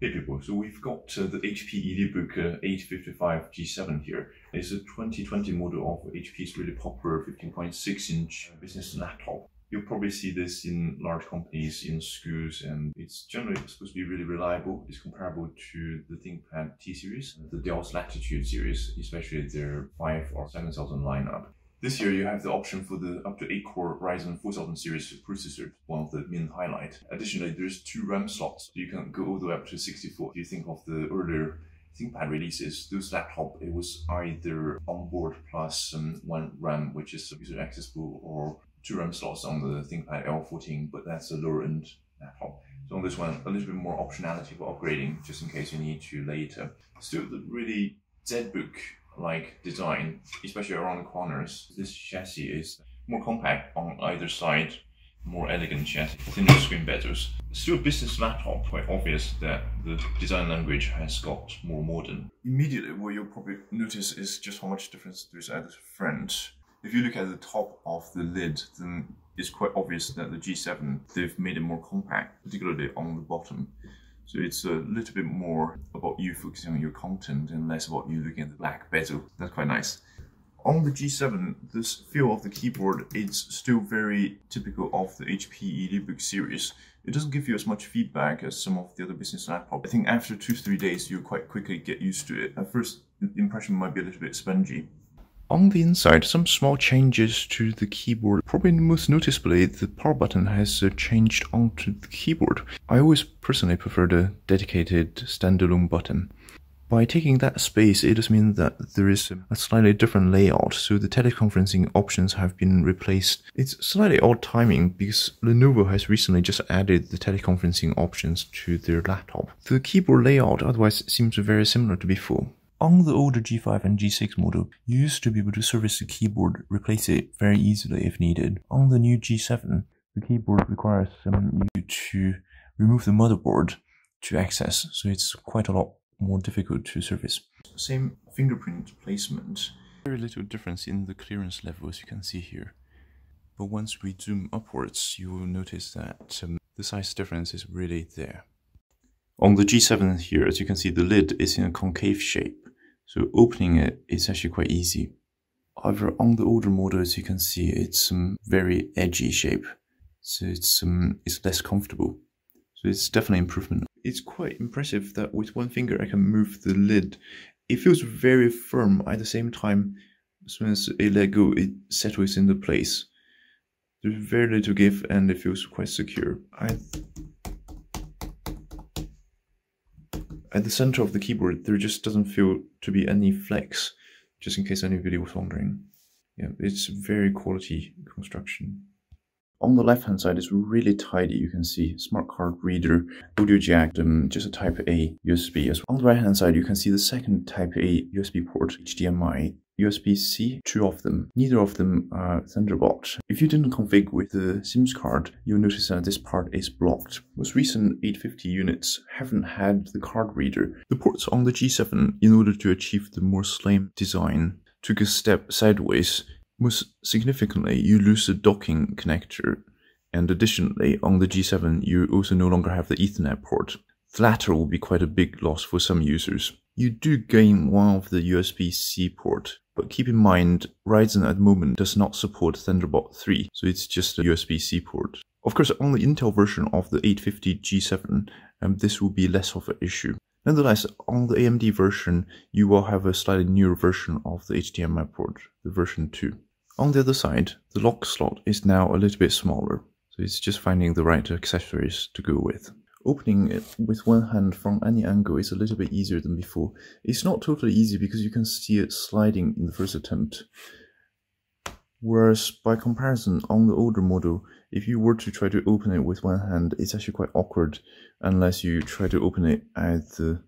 Hey people, so we've got the HP EliteBook 855 G7 here. It's a 2020 model of HP's really popular 15.6-inch business laptop. You'll probably see this in large companies, in schools, and it's generally supposed to be really reliable. It's comparable to the ThinkPad T series, the Dell's Latitude series, especially their 5 or 7000 lineup. This year, you have the option for the up to 8-core Ryzen 4000 series processor, one of the main highlights. Additionally, there's 2 RAM slots, so you can go all the way up to 64. If you think of the earlier ThinkPad releases, those laptops, it was either onboard plus 1 RAM, which is user accessible, or 2 RAM slots on the ThinkPad L14, but that's a lower-end laptop. So on this one, a little bit more optionality for upgrading, just in case you need to later. Still, the really ZBook-like design, especially around the corners. This chassis is more compact on either side, more elegant chassis, thinner screen bezels. Still a business laptop, quite obvious that the design language has got more modern. Immediately, what you'll probably notice is just how much difference there is at the front. If you look at the top of the lid, then it's quite obvious that the G7, they've made it more compact, particularly on the bottom. So it's a little bit more about you focusing on your content and less about you looking at the black bezel. That's quite nice. On the G7, this feel of the keyboard, it's still very typical of the HP EliteBook series. It doesn't give you as much feedback as some of the other business laptops. I think after 2-3 days, you quite quickly get used to it. At first, the impression might be a little bit spongy. On the inside, some small changes to the keyboard. Probably most noticeably, the power button has changed onto the keyboard. I always personally prefer the dedicated standalone button. By taking that space, it does mean that there is a slightly different layout, so the teleconferencing options have been replaced. It's slightly odd timing, because Lenovo has recently just added the teleconferencing options to their laptop. The keyboard layout otherwise seems very similar to before. On the older G5 and G6 model, you used to be able to service the keyboard, replace it very easily if needed. On the new G7, the keyboard requires you to remove the motherboard to access, so it's quite a lot more difficult to service. Same fingerprint placement. Very little difference in the clearance level, as you can see here. But once we zoom upwards, you will notice that the size difference is really there. On the G7 here, as you can see, the lid is in a concave shape. So opening it is actually quite easy. However, on the older model, as you can see, it's very edgy shape. So it's less comfortable. So it's definitely an improvement. It's quite impressive that with one finger I can move the lid. It feels very firm. At the same time, as soon as I let go, it settles into place. There's very little give and it feels quite secure. At the center of the keyboard, there just doesn't feel to be any flex, just in case anybody was wondering. Yeah, it's very quality construction. On the left-hand side, it's really tidy, you can see. Smart card reader, audio jack, just a Type-A USB as well. On the right-hand side, you can see the second Type-A USB port, HDMI, USB-C, 2 of them. Neither of them are Thunderbolt. If you didn't config with the SIMS card, you'll notice that this part is blocked. Most recent 850 units haven't had the card reader. The ports on the G7, in order to achieve the more slim design, took a step sideways. Most significantly, you lose the docking connector, and additionally, on the G7, you also no longer have the Ethernet port. The latter will be quite a big loss for some users. You do gain one of the USB-C port, but keep in mind, Ryzen at the moment does not support Thunderbolt 3, so it's just a USB-C port. Of course, on the Intel version of the 850 G7, this will be less of an issue. Nonetheless, on the AMD version, you will have a slightly newer version of the HDMI port, the version 2. On the other side, the lock slot is now a little bit smaller, so it's just finding the right accessories to go with. Opening it with one hand from any angle is a little bit easier than before. It's not totally easy because you can see it sliding in the first attempt. Whereas by comparison, on the older model, if you were to try to open it with one hand, it's actually quite awkward unless you try to open it at the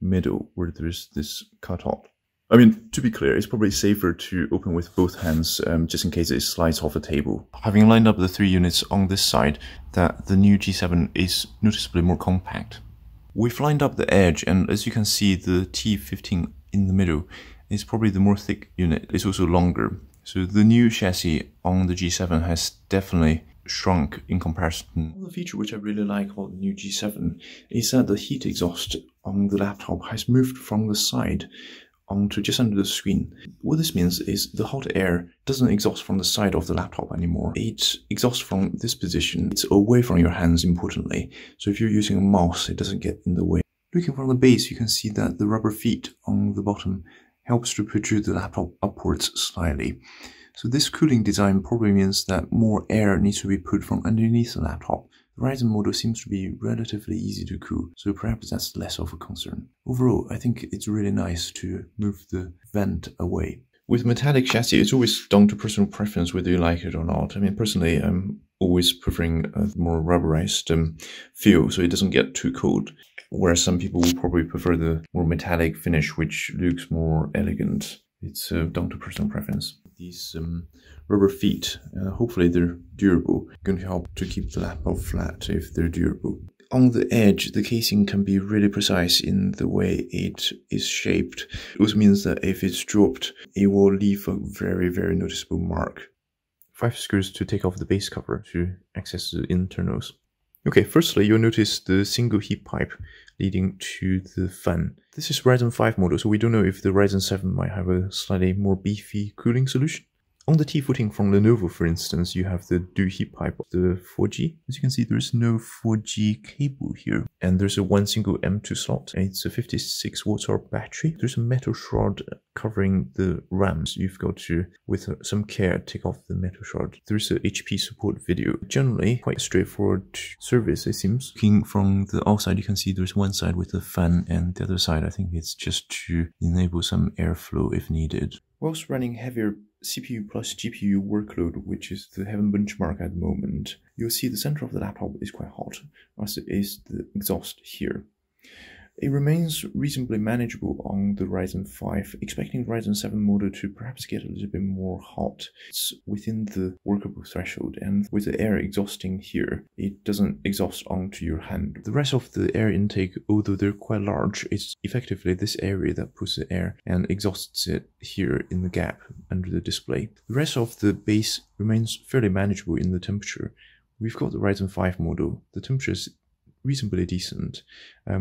middle where there's this cutout. I mean, to be clear, it's probably safer to open with both hands, just in case it slides off a table. Having lined up the 3 units on this side, that the new G7 is noticeably more compact. We've lined up the edge, and as you can see, the T15 in the middle is probably the more thick unit. It's also longer. So the new chassis on the G7 has definitely shrunk in comparison. Another feature which I really like about the new G7 is that the heat exhaust on the laptop has moved from the side onto just under the screen. What this means is the hot air doesn't exhaust from the side of the laptop anymore. It exhausts from this position. It's away from your hands, importantly. So if you're using a mouse, it doesn't get in the way. Looking from the base, you can see that the rubber feet on the bottom helps to protrude the laptop upwards slightly. So this cooling design probably means that more air needs to be put from underneath the laptop. The Ryzen model seems to be relatively easy to cool, so perhaps that's less of a concern. Overall, I think it's really nice to move the vent away. With metallic chassis, it's always down to personal preference whether you like it or not. I mean, personally, I'm always preferring a more rubberized feel, so it doesn't get too cold. Whereas some people will probably prefer the more metallic finish, which looks more elegant. It's down to personal preference. These rubber feet, hopefully they're durable, going to help to keep the laptop flat if they're durable. On the edge, the casing can be really precise in the way it is shaped. It also means that if it's dropped, it will leave a very, very noticeable mark. 5 screws to take off the base cover to access the internals. Okay, firstly, you'll notice the single heat pipe leading to the fan. This is Ryzen 5 model, so we don't know if the Ryzen 7 might have a slightly more beefy cooling solution. On the T-footing from Lenovo, for instance, you have the dual heat pipe of the 4G. As you can see, there's no 4G cable here, and there's a one single M2 slot, and it's a 56 watt-hour battery. There's a metal shroud covering the RAM, so you've got to, with some care, take off the metal shroud. There's a HP support video. Generally, quite straightforward service, it seems. Looking from the outside, you can see there's one side with a fan, and the other side, I think it's just to enable some airflow if needed. Whilst running heavier CPU plus GPU workload, which is the Heaven benchmark at the moment, you'll see the center of the laptop is quite hot, as is the exhaust here. It remains reasonably manageable on the Ryzen 5, expecting the Ryzen 7 model to perhaps get a little bit more hot. It's within the workable threshold, and with the air exhausting here, it doesn't exhaust onto your hand. The rest of the air intake, although they're quite large, it's effectively this area that pushes the air and exhausts it here in the gap under the display. The rest of the base remains fairly manageable in the temperature. We've got the Ryzen 5 model. The temperature is reasonably decent.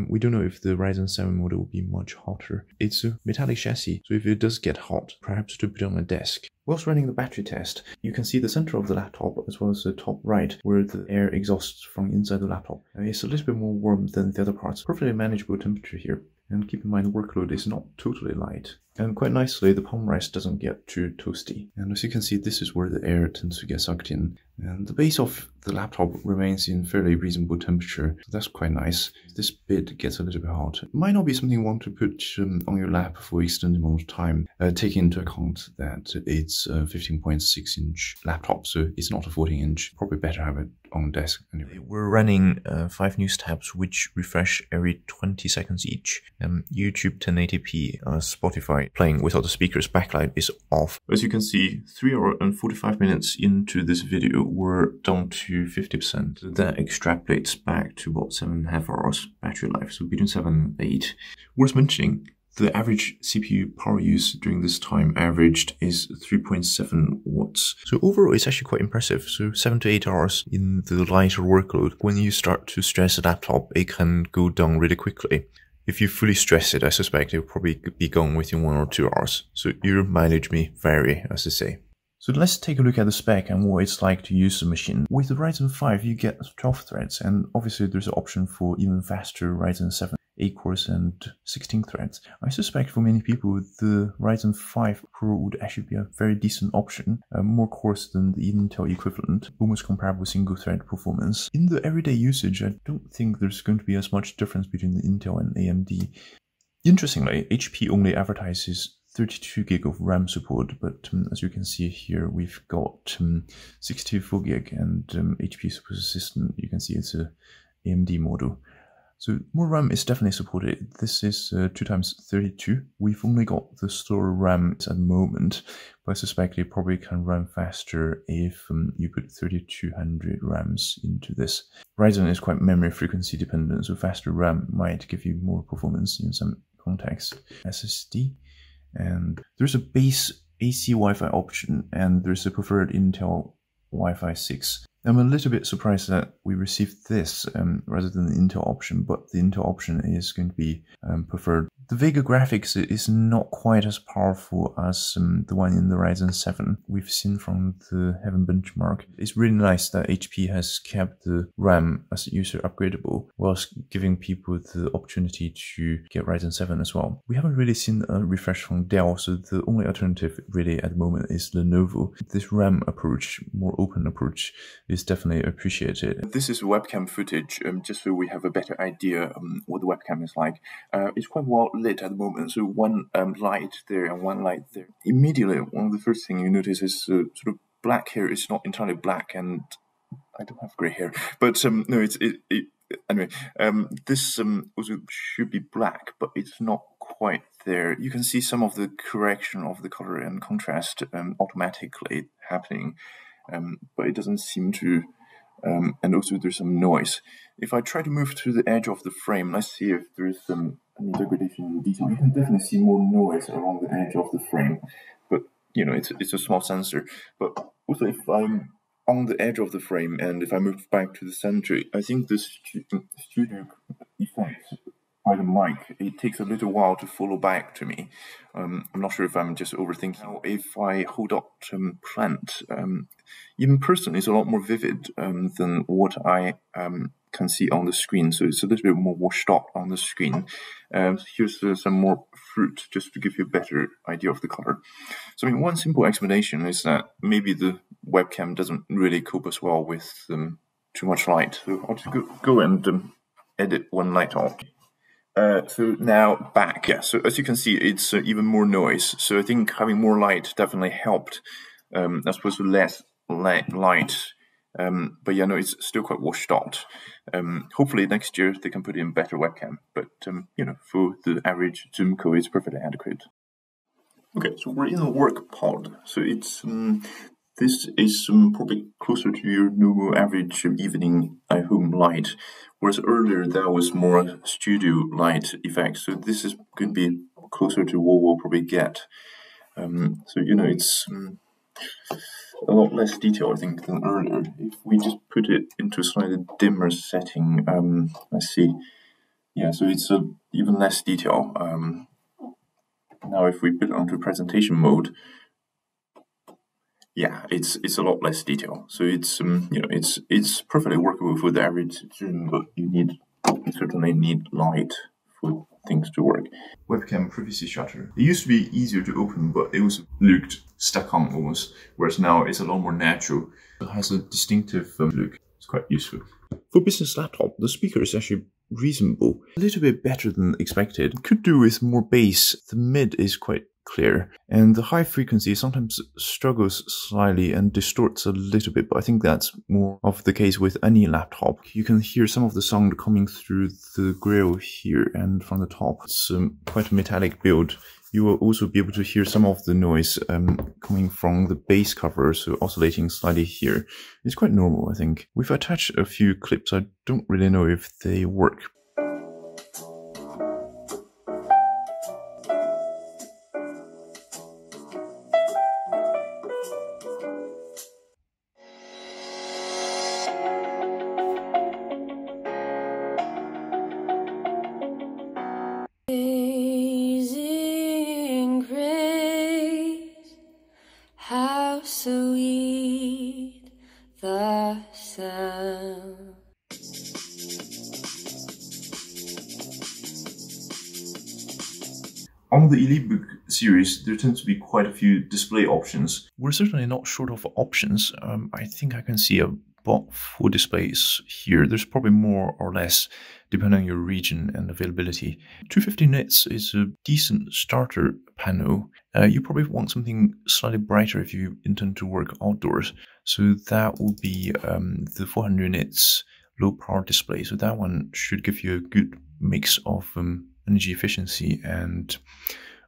We don't know if the Ryzen 7 model will be much hotter. It's a metallic chassis, so if it does get hot, perhaps to put on a desk. Whilst running the battery test, you can see the center of the laptop as well as the top right where the air exhausts from inside the laptop. It's a little bit more warm than the other parts. Perfectly manageable temperature here. And keep in mind the workload is not totally light. And quite nicely, the palm rest doesn't get too toasty. And as you can see, this is where the air tends to get sucked in. And the base of the laptop remains in fairly reasonable temperature. So that's quite nice. This bit gets a little bit hot. It might not be something you want to put on your lap for an extended amount of time, taking into account that it's a 15.6-inch laptop, so it's not a 14-inch. Probably better have it on the desk anyway. We're running 5 news tabs, which refresh every 20 seconds each. YouTube 1080p, Spotify, playing without the speaker's backlight is off. As you can see, 3 hours and 45 minutes into this video, we're down to 50%. That extrapolates back to about 7.5 hours battery life, so between 7 and 8. Worth mentioning, the average CPU power use during this time averaged is 3.7 watts. So overall, it's actually quite impressive. So 7 to 8 hours in the lighter workload. When you start to stress the laptop, it can go down really quickly. If you fully stress it, I suspect it will probably be gone within 1 or 2 hours. So your mileage may vary, as they say. So let's take a look at the spec and what it's like to use the machine. With the Ryzen 5, you get 12 threads, and obviously there's an option for even faster Ryzen 7, 8 cores and 16 threads. I suspect for many people, the Ryzen 5 Pro would actually be a very decent option, more cores than the Intel equivalent, almost comparable single thread performance. In the everyday usage, I don't think there's going to be as much difference between the Intel and AMD. Interestingly, HP only advertises 32 gig of RAM support, but as you can see here, we've got 64 gig and HP Super System. You can see it's a AMD model. So more RAM is definitely supported. This is 2x32. We've only got the slower RAM at the moment, but I suspect it probably can run faster if you put 3200 RAMs into this. Ryzen is quite memory frequency dependent, so faster RAM might give you more performance in some contexts. SSD, and there's a base AC Wi-Fi option, and there's a preferred Intel Wi-Fi 6. I'm a little bit surprised that we received this rather than the Intel option, but the Intel option is going to be preferred. The Vega graphics is not quite as powerful as the one in the Ryzen 7 we've seen from the Heaven benchmark. It's really nice that HP has kept the RAM as user upgradable, whilst giving people the opportunity to get Ryzen 7 as well. We haven't really seen a refresh from Dell, so the only alternative really at the moment is Lenovo. This RAM approach, more open approach, is definitely appreciated. This is webcam footage, just so we have a better idea what the webcam is like. It's quite well lit at the moment, so one light there and one light there. Immediately, one of the first things you notice is sort of black hair is not entirely black, and I don't have grey hair, but no, anyway, this also should be black, but it's not quite there. You can see some of the correction of the color and contrast automatically happening. But it doesn't seem to, and also there's some noise. If I try to move to the edge of the frame, let's see if there's some degradation in detail. You can definitely see more noise around the edge of the frame, but you know, it's a small sensor. But also, if I'm on the edge of the frame and if I move back to the center, I think this studio effect by the mic, it takes a little while to follow back to me. I'm not sure if I'm just overthinking. Now, if I hold up plant, in person is a lot more vivid than what I can see on the screen, so it's a little bit more washed out on the screen. Here's some more fruit, just to give you a better idea of the color. So I mean, one simple explanation is that maybe the webcam doesn't really cope as well with too much light. So I'll just go and edit one light out. So now back, yeah, so as you can see, it's even more noise. So I think having more light definitely helped, as opposed to less light. But yeah, no, it's still quite washed out. Hopefully next year they can put in better webcam, but you know, for the average Zoom call, it's perfectly adequate. Okay, so we're in the work pod. So it's this is probably closer to your normal average evening at home light, whereas earlier that was more studio light effect. So this is going to be closer to what we'll probably get. So you know, it's a lot less detail I think than earlier. If we just put it into a slightly dimmer setting, let's see. Yeah, so it's even less detail. Now, if we put it onto presentation mode. Yeah, it's a lot less detail, so it's you know, it's perfectly workable for the average Zoom, but you certainly need light for things to work. Webcam privacy shutter. It used to be easier to open, but it was looked stuck on almost, whereas now it's a lot more natural. It has a distinctive look. It's quite useful. For business laptop, the speaker is actually reasonable, a little bit better than expected. Could do with more bass. The mid is quite clear, and the high frequency sometimes struggles slightly and distorts a little bit, but I think that's more of the case with any laptop. You can hear some of the sound coming through the grille here and from the top. It's quite a metallic build. You will also be able to hear some of the noise coming from the bass cover, so oscillating slightly here. It's quite normal, I think. We've attached a few clips. I don't really know if they work. On the EliteBook series, there tends to be quite a few display options. We're certainly not short of options. I think I can see about 4 displays here. There's probably more or less, depending on your region and availability. 250 nits is a decent starter panel. You probably want something slightly brighter if you intend to work outdoors. So that will be the 400 nits low power display. So that one should give you a good mix of energy efficiency and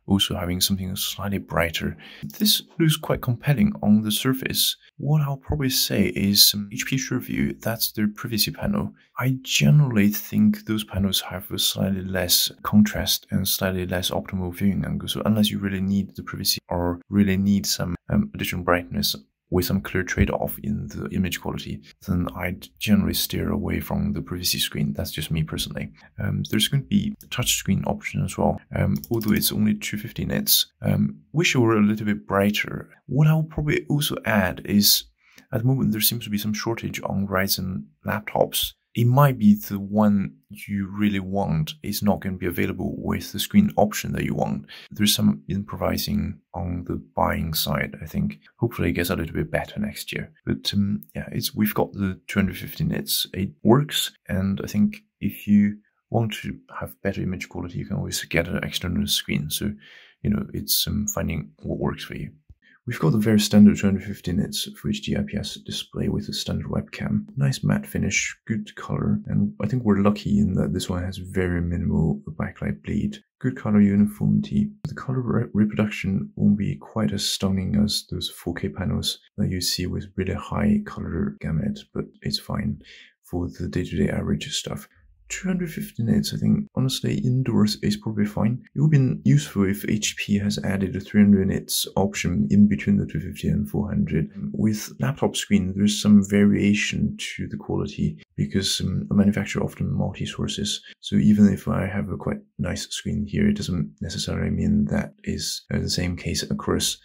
also having something slightly brighter. This looks quite compelling on the surface. What I'll probably say is HP SureView, that's their privacy panel. I generally think those panels have a slightly less contrast and slightly less optimal viewing angle. So unless you really need the privacy or really need some additional brightness, with some clear trade-off in the image quality, then I'd generally steer away from the privacy screen. That's just me personally. There's going to be a touchscreen option as well, although it's only 250 nits. Wish it were a little bit brighter. What I'll probably also add is, at the moment there seems to be some shortage on Ryzen laptops. It might be the one you really want is not going to be available with the screen option that you want. There's some improvising on the buying side, I think. Hopefully it gets a little bit better next year. But yeah, we've got the 250 nits. It works, and I think if you want to have better image quality, you can always get an external screen. So, you know, it's finding what works for you. We've got the very standard 250 nits HD IPS display with a standard webcam. Nice matte finish, good color, and I think we're lucky in that this one has very minimal backlight bleed. Good color uniformity. The color reproduction won't be quite as stunning as those 4K panels that you see with really high color gamut, but it's fine for the day-to-day average stuff. 250 nits, I think, honestly, indoors is probably fine. It would be useful if HP has added a 300 nits option in between the 250 and 400. With laptop screen, there's some variation to the quality because a manufacturer often multi-sources. So even if I have a quite nice screen here, it doesn't necessarily mean that is the same case across.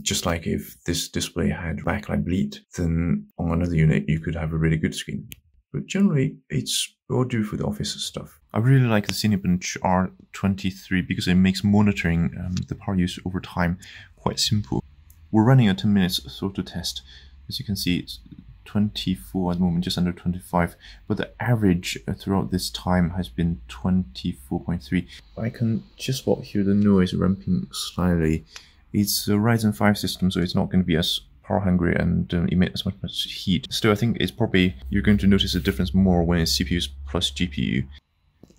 Just like if this display had backlight bleed, then on another unit, you could have a really good screen. But generally, it's all due for the office stuff. I really like the Cinebench r23 because it makes monitoring the power use over time quite simple. We're running a 10 minutes throttle test. As you can see, it's 24 at the moment, just under 25, but the average throughout this time has been 24.3. I can just about hear the noise ramping slightly. It's a Ryzen 5 system, so it's not going to be as power hungry and emit as much heat. Still, I think it's probably, you're going to notice a difference more when it's CPUs plus GPU.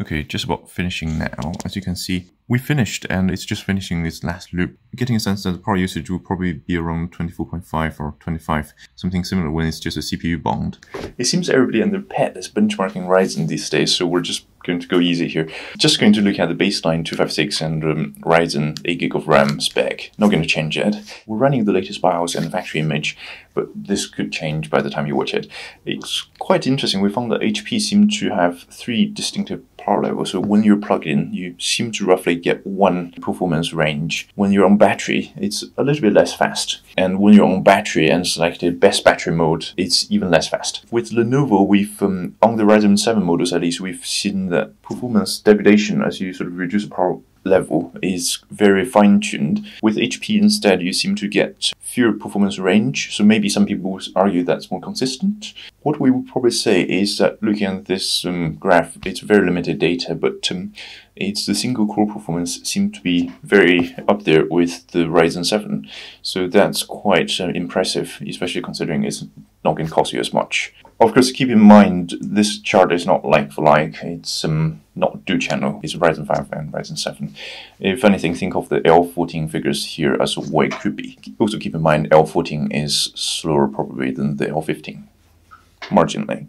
Okay, just about finishing now. As you can see, we finished and it's just finishing this last loop. Getting a sense that the power usage will probably be around 24.5 or 25, something similar when it's just a CPU bond. It seems everybody and their pet is benchmarking Ryzen these days, so we're just going to go easy here. Just going to look at the baseline 256 and Ryzen 8GB of RAM spec. Not going to change it. We're running the latest BIOS and factory image, but this could change by the time you watch it. It's quite interesting. We found that HP seemed to have three distinctive power levels. So when you're plugged in, you seem to roughly get one performance range. When you're on battery, it's a little bit less fast. And when you're on battery and selected best battery mode, it's even less fast. With Lenovo, we've, on the Ryzen 7 models at least, we've seen that performance degradation as you sort of reduce the power level is very fine-tuned. With HP instead, you seem to get fewer performance range, so maybe some people would argue that's more consistent. What we would probably say is that looking at this graph, it's very limited data, but it's the single core performance seemed to be very up there with the Ryzen 7. So that's quite impressive, especially considering it's not going to cost you as much. Of course, keep in mind, this chart is not like for like. It's not dual channel. It's Ryzen 5 and Ryzen 7. If anything, think of the L14 figures here as what it could be. Also keep in mind, L14 is slower probably than the L15, marginally.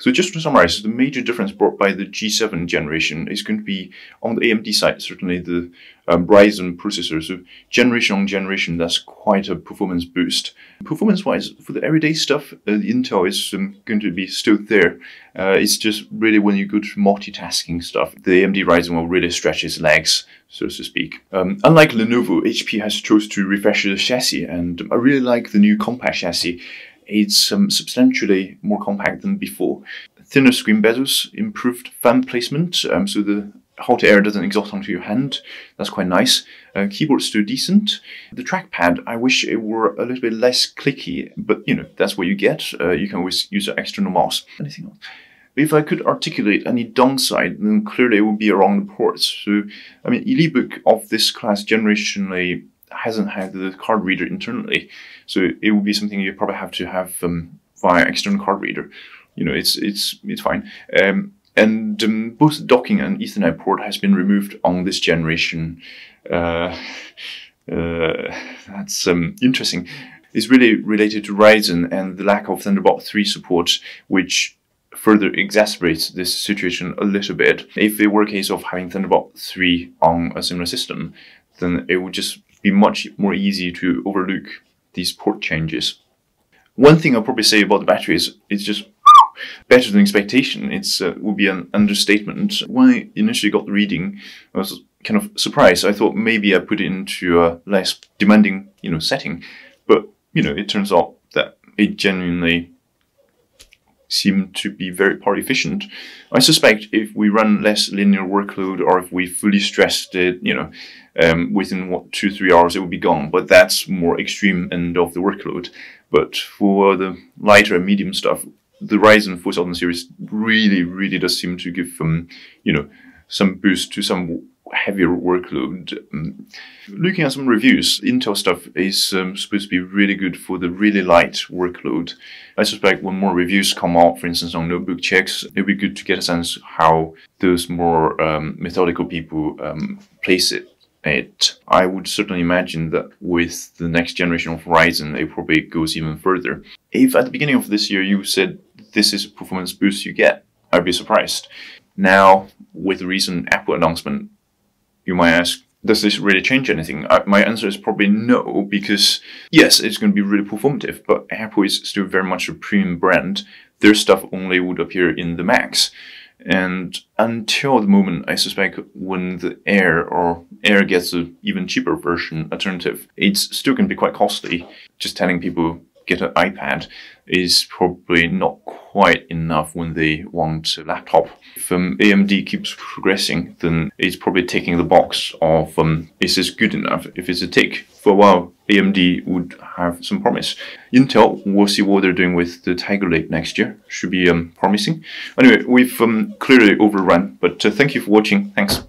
So just to summarize, the major difference brought by the G7 generation is going to be on the AMD side, certainly the Ryzen processor. So generation on generation, that's quite a performance boost. Performance-wise, for the everyday stuff, Intel is going to be still there. It's just really when you go to multitasking stuff, the AMD Ryzen will really stretch its legs, so to speak. Unlike Lenovo, HP has chose to refresh the chassis, and I really like the new compact chassis. It's substantially more compact than before. Thinner screen bezels, improved fan placement, so the hot air doesn't exhaust onto your hand. That's quite nice. Keyboard's still decent. The trackpad, I wish it were a little bit less clicky, but you know, that's what you get. You can always use an external mouse. Anything else? If I could articulate any downside, then clearly it would be around the ports. So, I mean, EliteBook of this class generationally hasn't had the card reader internally, so it will be something you probably have to have via external card reader. You know, it's fine. And both docking and Ethernet port has been removed on this generation. That's interesting. It's really related to Ryzen and the lack of Thunderbolt 3 support, which further exacerbates this situation a little bit. If it were a case of having Thunderbolt 3 on a similar system, then it would just be much more easy to overlook these port changes. One thing I'll probably say about the battery is it's just better than expectation. It's would be an understatement. When I initially got the reading, I was kind of surprised. I thought maybe I put it into a less demanding, setting, but it turns out that it genuinely seem to be very power efficient. I suspect if we run less linear workload or if we fully stressed it, within what, 2-3 hours it will be gone. But that's more extreme end of the workload. But for the lighter and medium stuff, the Ryzen 4000 series really does seem to give some boost to some heavier workload. Looking at some reviews, Intel stuff is supposed to be really good for the really light workload. I suspect when more reviews come out, for instance on notebook checks, it'll be good to get a sense how those more methodical people place it. I would certainly imagine that with the next generation of Ryzen, it probably goes even further. If at the beginning of this year you said this is a performance boost you get, I'd be surprised. Now, with the recent Apple announcement, you might ask, does this really change anything? My answer is probably no, because yes, it's going to be really performative, but Apple is still very much a premium brand. Their stuff only would appear in the Macs. And until the moment, I suspect when the Air gets an even cheaper version alternative, it's still going to be quite costly. Just telling people get an iPad is probably not quite enough when they want a laptop. If AMD keeps progressing, then it's probably taking the box of is this good enough? If it's a tick, for a while AMD would have some promise. Intel, we'll see what they're doing with the Tiger Lake next year. Should be promising. Anyway, we've clearly overrun, but thank you for watching. Thanks.